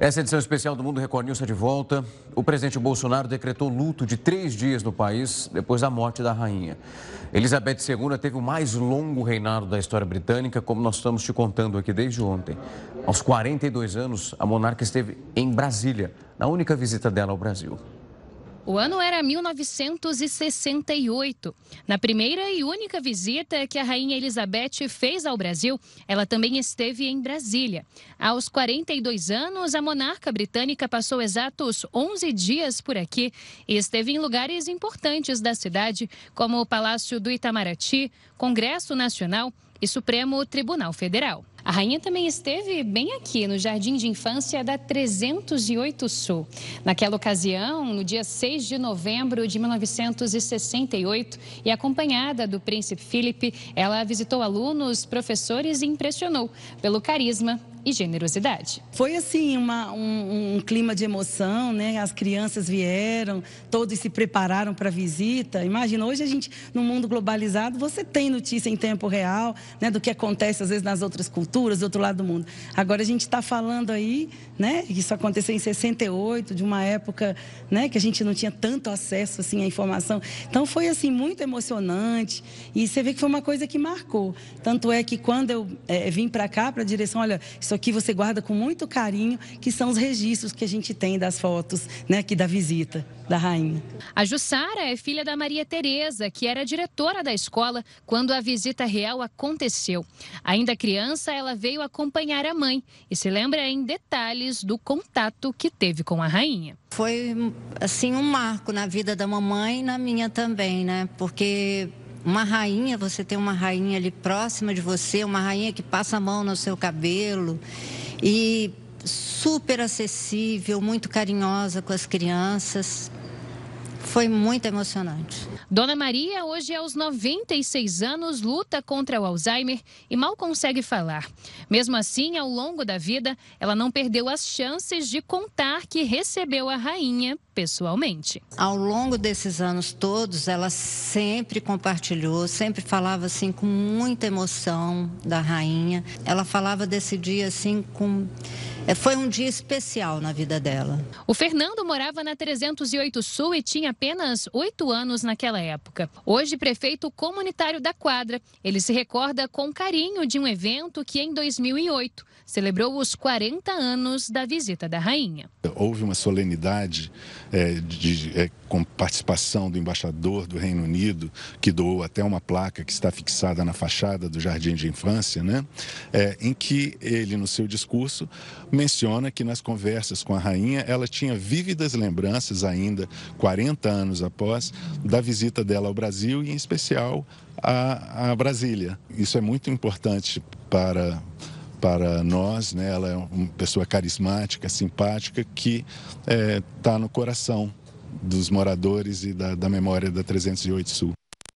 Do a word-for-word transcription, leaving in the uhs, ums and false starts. Essa edição especial do Mundo Record News é de volta. O presidente Bolsonaro decretou luto de três dias no país depois da morte da rainha. Elizabeth segunda teve o mais longo reinado da história britânica, como nós estamos te contando aqui desde ontem. Aos quarenta e dois anos, a monarca esteve em Brasília, na única visita dela ao Brasil. O ano era mil novecentos e sessenta e oito. Na primeira e única visita que a rainha Elizabeth fez ao Brasil, ela também esteve em Brasília. Aos quarenta e dois anos, a monarca britânica passou exatos onze dias por aqui e esteve em lugares importantes da cidade, como o Palácio do Itamaraty, Congresso Nacional e Supremo Tribunal Federal. A rainha também esteve bem aqui, no Jardim de Infância da trezentos e oito Sul. Naquela ocasião, no dia seis de novembro de mil novecentos e sessenta e oito, e acompanhada do príncipe Filipe, ela visitou alunos, professores e impressionou pelo carisma e generosidade. Foi assim, uma, um, um clima de emoção, né? As crianças vieram, todos se prepararam para a visita. Imagina, hoje a gente, no mundo globalizado, você tem notícia em tempo real, né? Do que acontece às vezes nas outras culturas, do outro lado do mundo. Agora a gente está falando aí, né? Isso aconteceu em sessenta e oito, de uma época, né? Que a gente não tinha tanto acesso assim à informação. Então foi assim, muito emocionante, e você vê que foi uma coisa que marcou. Tanto é que quando eu é, vim para cá, para a direção, olha, isso aqui você guarda com muito carinho, que são os registros que a gente tem das fotos, né, aqui da visita da rainha. A Jussara é filha da Maria Teresa, que era diretora da escola quando a visita real aconteceu. Ainda criança, ela veio acompanhar a mãe e se lembra em detalhes do contato que teve com a rainha. Foi, assim, um marco na vida da mamãe e na minha também, né, porque... Uma rainha, você tem uma rainha ali próxima de você, uma rainha que passa a mão no seu cabelo e super acessível, muito carinhosa com as crianças. Foi muito emocionante. Dona Maria, hoje aos noventa e seis anos, luta contra o Alzheimer e mal consegue falar. Mesmo assim, ao longo da vida, ela não perdeu as chances de contar que recebeu a rainha pessoalmente. Ao longo desses anos todos, ela sempre compartilhou, sempre falava assim com muita emoção da rainha. Ela falava desse dia assim com... Foi um dia especial na vida dela. O Fernando morava na trezentos e oito Sul e tinha apenas oito anos naquela época. Hoje, prefeito comunitário da quadra, ele se recorda com carinho de um evento que, em dois mil e oito, celebrou os quarenta anos da visita da rainha. Houve uma solenidade é, de, é, com participação do embaixador do Reino Unido, que doou até uma placa que está fixada na fachada do Jardim de Infância, né? É, em que ele, no seu discurso... menciona que nas conversas com a rainha, ela tinha vívidas lembranças ainda, quarenta anos após, da visita dela ao Brasil e, em especial, à, à Brasília. Isso é muito importante para, para nós, né? Ela é uma pessoa carismática, simpática, que está no coração dos moradores e da, da memória da trezentos e oito Sul.